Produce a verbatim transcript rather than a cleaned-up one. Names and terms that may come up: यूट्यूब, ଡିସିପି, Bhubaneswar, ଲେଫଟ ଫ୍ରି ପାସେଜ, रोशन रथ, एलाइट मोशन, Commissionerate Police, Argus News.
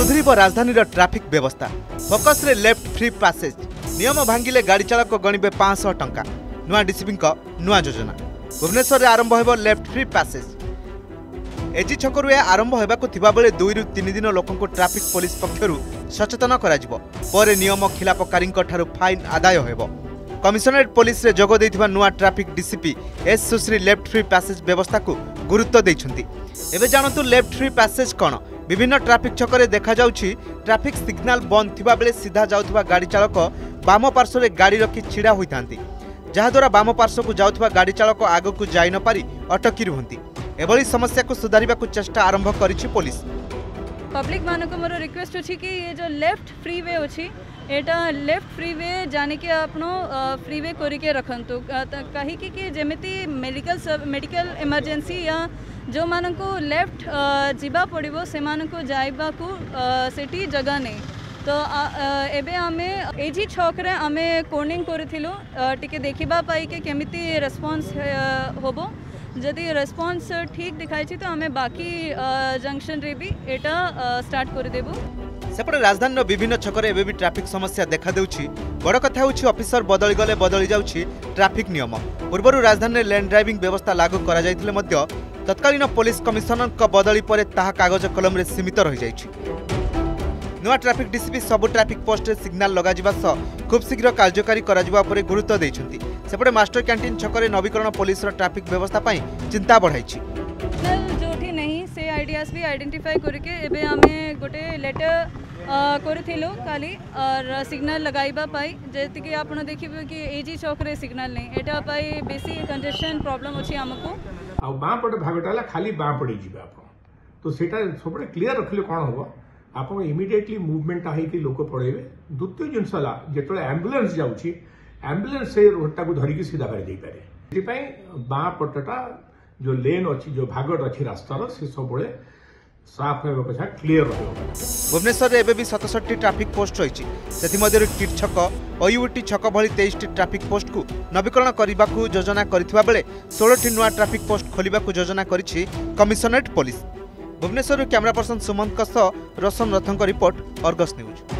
सुधर राजधानी ट्राफिक व्यवस्था फोकस रे लेफ्ट फ्री पासेज नियम भांगिले गाड़ी चालक गणवे पांच सौ टंका नुआ डीसीपी नुआ योजना भुवनेश्वर आरंभ हो लेफ्ट फ्री पासेज एजी छकरू आरंभ होगा बेले दुई रु तीन दिन लोक ट्राफिक पुलिस पक्ष सचेतन कर नियम खिलापकारी फाइन आदाय हो कमिशनरेट पुलिस रे जोग देइथिबा नुआ ट्राफिक डीसीपी एस सुश्री लेफ्ट फ्री पासेज व्यवस्था को गुरुत्व देइछन्ती। एबे जानतु लेफ्ट फ्री पासेज कोन विभिन्न ट्राफिक छकरे देखा जाउछि ट्राफिक सिग्नल बंद थिबा बेले सीधा जाउथिबा गाड़ी चालक बाम पार्श्व रे गाड़ी रखी छिड़ा होइथांती जहा द्वारा बाम पार्श्व को जाउथिबा गाड़ी चालक आग को जाई न पारि अटकी रुहंती। एबोली समस्या को सुधारिबा को चेष्टा आरंभ करिछि पुलिस। पब्लिक मानको मोर रिक्वेस्ट अछि कि ये जो लेफ्ट फ्री वे अछि एटा लेफ्ट फ्रीवे जाने के आपनो फ्रीवे करिके रखंतु कहीं कि, कि जेमिति मेडिकल सब मेडिकल इमरजेंसी या जो मानन को लेफ्ट जीवा पड़ो से मान को जाइबा को सेठी जगह नहीं तो एबे आमे एजी छकरे आमे कोर्निंग करिथिलु टिके देखिबा पाई के केमिति रेस्पॉन्स होबो जदि रेस्पॉन्स ठीक दिखाई तो आमे बाकी जंक्शन रे भी एटा स्टार्ट कर देबो। सेपटे राजधानी विभिन्न छकरे एबे भी ट्राफिक समस्या देखा देउछि। बड़ कथा होछि ऑफिसर बदली गले बदली जाउछि ट्राफिक नियम। पूर्वरु राजधानी लैंड ड्राइविंग व्यवस्था लागू करा जायतिले मध्य तत्कालीन पुलिस कमिशनर का बदली परे ताहा कागज कलम रे सीमित रहि जायछि। नुआ ट्राफिक डीसीपी सब ट्राफिक पोस्ट रे सिग्नल लगा जिबा सह खूब शीघ्र कार्यकारी करा जिबा परे गुरुत्व देइछन्ती। सेपटे मास्टर कैंटीन छकरे नवीकरण पुलिस रो ट्राफिक व्यवस्था पई चिंता बढ़ाइछि। जोठी नहीं से आइडियाज भी आइडेंटिफाई करके एबे आमे गोटे लेटर करूँ काली और सिग्नल लगाइबा पाई जैसे कि आप देखिए कि एजी चौक रे सिग्नल नहीं एटा पाई बेसी कंजेशन प्रॉब्लम अच्छी आमको आ बाँ पट भागटा खाली बाँ पड़े जी आप तो सेटा सब क्लीयर रखिले कौन हम आप इमिडिएटली मूवमेंट होकर लोक पड़ेबे। द्वितीय जिनस जो एम्बुलेंस जाऊँगी एम्बुलेंस से रोडटा को धरिकी सीधा मारी पारे बाँ पटटा जो लेन अच्छी जो भागट अच्छी रास्तार से सब साफ क्लियर भुवनेश्वर एबे भी सतसठी ट्राफिक पोस्ट रही टीट छक ओयूटी छक भली तेईस ट्राफिक पोस्ट को नवीकरण करने को योजना बेले सोलह नुआ ट्राफिक पोस्ट खोलने को योजना करिछि commissionerate police. Bhubaneswar camera person Suman सह रोशन रथों रिपोर्ट अर्गस न्यूज।